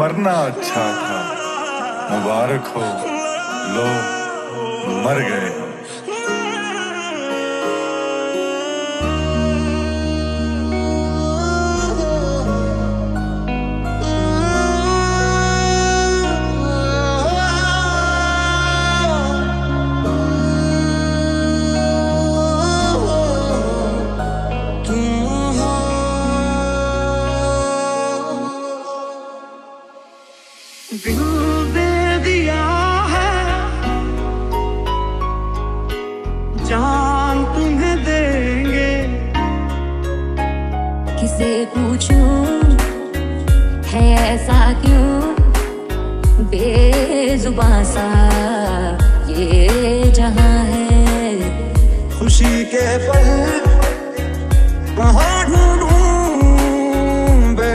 मरना अच्छा था, मुबारक हो, लो मर गए। बिन दे दिया है जान तुम्हें देंगे, किसे पूछूं है ऐसा क्यों बेजुबां सा ये जहां है। खुशी के पल